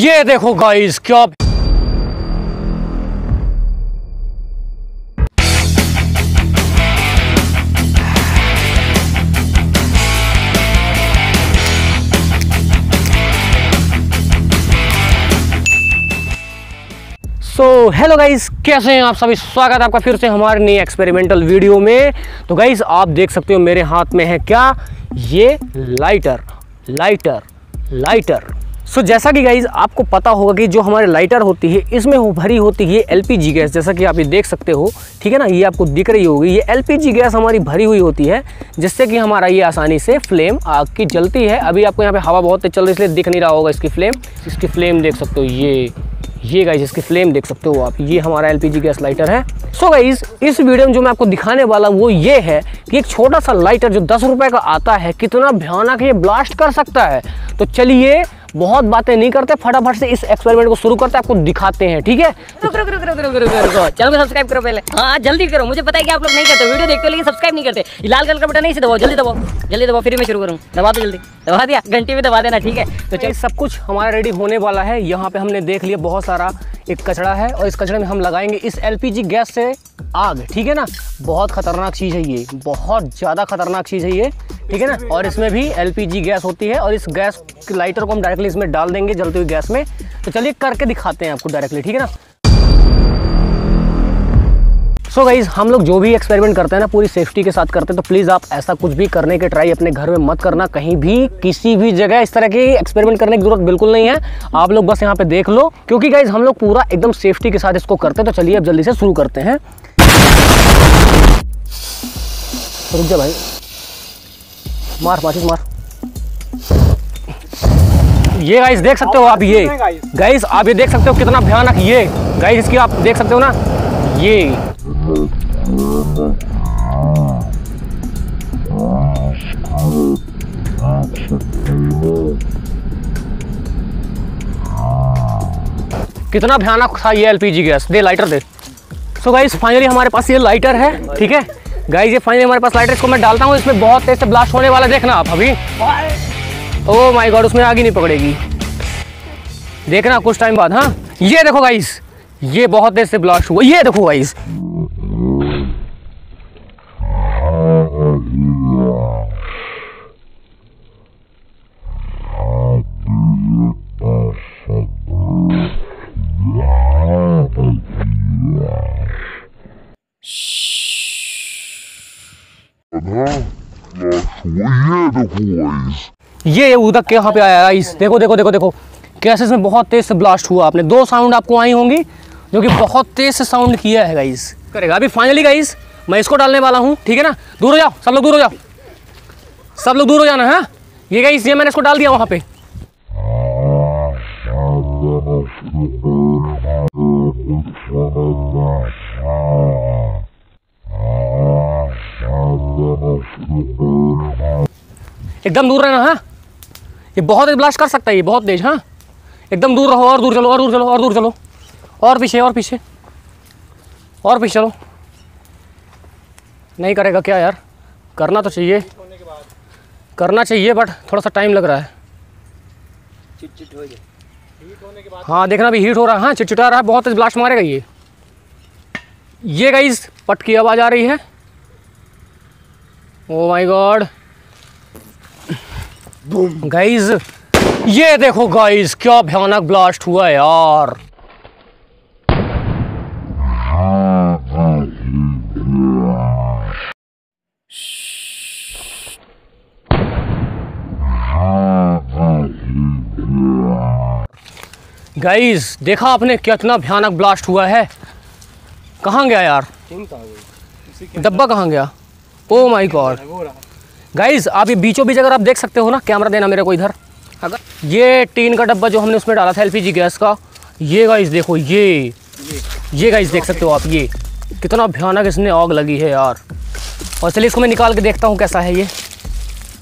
ये देखो गाइस क्या तो हेलो गाइस, कैसे हैं आप सभी। स्वागत है आपका फिर से हमारे नए एक्सपेरिमेंटल वीडियो में। तो गाइस आप देख सकते हो मेरे हाथ में है क्या, ये लाइटर। सो जैसा कि गाइस आपको पता होगा कि जो हमारे लाइटर होती है इसमें भरी होती है LPG गैस, जैसा कि आप ये देख सकते हो, ठीक है ना, ये आपको दिख रही होगी। ये LPG गैस हमारी भरी हुई होती है जिससे कि हमारा ये आसानी से फ्लेम आग की जलती है। अभी आपको यहाँ पे हवा बहुत तेज चल रही है इसलिए दिख नहीं रहा होगा इसकी फ्लेम देख सकते हो। ये गाइस इसकी फ्लेम देख सकते हो आप, ये हमारा LPG गैस लाइटर है। सो गाइस इस वीडियो में जो मैं आपको दिखाने वाला वो ये है कि एक छोटा सा लाइटर जो 10 रुपए का आता है कितना भयानक ये ब्लास्ट कर सकता है। तो चलिए बहुत बातें नहीं करते, फटाफट से इस एक्सपेरिमेंट को शुरू करते हैं, आपको दिखाते हैं, ठीक है। चैनल को सब्सक्राइब करो पहले, हाँ जल्दी करो। मुझे पता है कि आप लोग नहीं करते, वीडियो देखते हो लेकिन सब्सक्राइब नहीं करते। लाल कलर का बटन है, इसे दबाओ, जल्दी दबाओ, फिर मैं शुरू करूँ। दबा दो, जल्दी दबा दिया, घंटे में दबा देना, ठीक है। तो चलिए सब कुछ हमारा रेडी होने वाला है। यहाँ पे हमने देख लिया बहुत सारा एक कचरा है और इस कचरे में हम लगाएंगे इस LPG गैस से आग, ठीक है ना। बहुत खतरनाक चीज़ है ये, बहुत ज़्यादा खतरनाक चीज़ है ये, ठीक है ना। और इसमें भी LPG गैस होती है और इस गैस लाइटर को हम डायरेक्टली इसमें डाल देंगे जलती हुई गैस में। तो चलिए करके दिखाते हैं आपको डायरेक्टली, ठीक है ना। सो गाइज हम लोग जो भी एक्सपेरिमेंट करते हैं ना पूरी सेफ्टी के साथ करते हैं, तो प्लीज़ आप ऐसा कुछ भी करने के ट्राई अपने घर में मत करना। कहीं भी किसी भी जगह इस तरह के एक्सपेरिमेंट करने की ज़रूरत बिल्कुल नहीं है। आप लोग बस यहाँ पे देख लो, क्योंकि गाइज हम लोग पूरा एकदम सेफ्टी के साथ इसको करते हैं। तो चलिए अब जल्दी से शुरू करते हैं। रुक जा भाई, मार। ये गाइज देख सकते हो आप, ये गाइज आप ये देख सकते हो कितना भयानक, ये गाइज इसकी आप देख सकते हो ना, ये कितना भयानक था ये LPG गैस। दे लाइटर दे। सो गाइस फाइनली हमारे पास ये लाइटर है, ठीक है गाइस, ये फाइनली हमारे पास लाइटर। इसको मैं डालता हूँ, इसमें बहुत तेज से ब्लास्ट होने वाला, देखना आप अभी। ओह माय गॉड, उसमें आग ही नहीं पकड़ेगी, देखना कुछ टाइम बाद। हाँ ये देखो गाइस, ये बहुत देर से ब्लास्ट हुआ। ये देखो गाइस, ये उधर के यहाँ पे आया गाइस, देखो कैसे इसमें बहुत तेज से ब्लास्ट हुआ। आपने दो साउंड आपको आई होंगी जो कि बहुत तेज से साउंड किया है गाइस करेगा। अभी फाइनली गाइस मैं इसको डालने वाला हूँ, ठीक है ना। दूर हो जाओ सब लोग, दूर हो जाओ सब लोग, दूर हो जाना है। ये गाइस ये मैंने इसको डाल दिया वहाँ पे। एकदम दूर रहना है, ये बहुत तेज ब्लास्ट कर सकता है, ये बहुत तेज। हाँ एकदम दूर रहो, और दूर चलो, और दूर चलो, और दूर चलो, और पीछे, और पीछे, और पीछे चलो। नहीं करेगा क्या यार, करना तो चाहिए, करना चाहिए, बट थोड़ा सा टाइम लग रहा है। चिट हो गया, हाँ देखना भी हीट हो रहा है, हाँ चिटचिटा रहा है, बहुत तेज ब्लास्ट मारेगा ये। ये गाइस पट की आवाज़ आ रही है। ओ माय गॉड गाइस, ये देखो गाइस क्या भयानक ब्लास्ट हुआ है यार। गाइस देखा आपने कितना भयानक ब्लास्ट हुआ है। कहाँ गया यार डब्बा, कहाँ गया? ओ माय गॉड गाइस आप ये बीचों बीच अगर आप देख सकते हो ना, कैमरा देना मेरे को इधर। अगर ये टीन का डब्बा जो हमने उसमें डाला था LPG गैस का, ये गाइस देखो, ये गाइस देख सकते हो आप, ये कितना भयानक इसने आग लगी है यार। और चलिए इसको मैं निकाल के देखता हूँ कैसा है ये।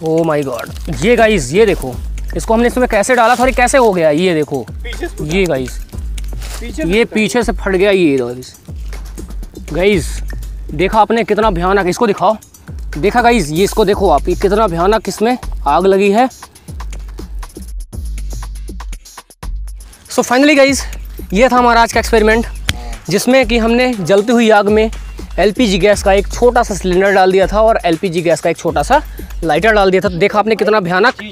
ओ माय गॉड, ये गाइस ये देखो इसको हमने इसमें कैसे डाला था, कैसे हो गया ये देखो। ये गाइस ये पीछे से फट गया ये गाइस। गाइस देखा आपने कितना भयानक, इसको दिखाओ, देखा गाइस ये, इसको देखो आप, ये कितना भयानक इसमें आग लगी है। सो फाइनली गाइज, ये था हमारा आज का एक्सपेरिमेंट जिसमें कि हमने जलती हुई आग में LPG गैस का एक छोटा सा सिलेंडर डाल दिया था और LPG गैस का एक छोटा सा लाइटर डाल दिया था। देखा आपने कितना भयानक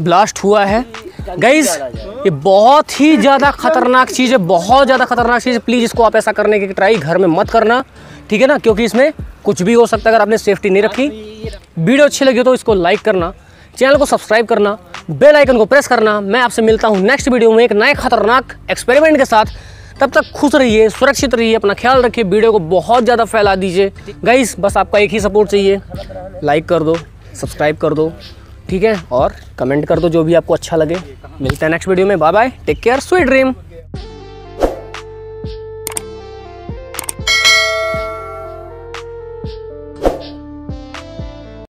ब्लास्ट हुआ है गाइज। ये बहुत ही ज़्यादा खतरनाक चीज़ है, बहुत ज़्यादा खतरनाक चीज़ है। प्लीज़ इसको आप ऐसा करने की ट्राई घर में मत करना, ठीक है ना, क्योंकि इसमें कुछ भी हो सकता है अगर आपने सेफ्टी नहीं रखी। वीडियो अच्छी लगी तो इसको लाइक करना, चैनल को सब्सक्राइब करना, बेल आइकन को प्रेस करना। मैं आपसे मिलता हूँ नेक्स्ट वीडियो में एक नए खतरनाक एक्सपेरिमेंट के साथ। तब तक खुश रहिए, सुरक्षित रहिए, अपना ख्याल रखिए। वीडियो को बहुत ज़्यादा फैला दीजिए गाइस। बस आपका एक ही सपोर्ट चाहिए, लाइक कर दो, सब्सक्राइब कर दो, ठीक है, और कमेंट कर दो जो भी आपको अच्छा लगे। मिलते हैं नेक्स्ट वीडियो में। Bye bye, take care, sweet dream.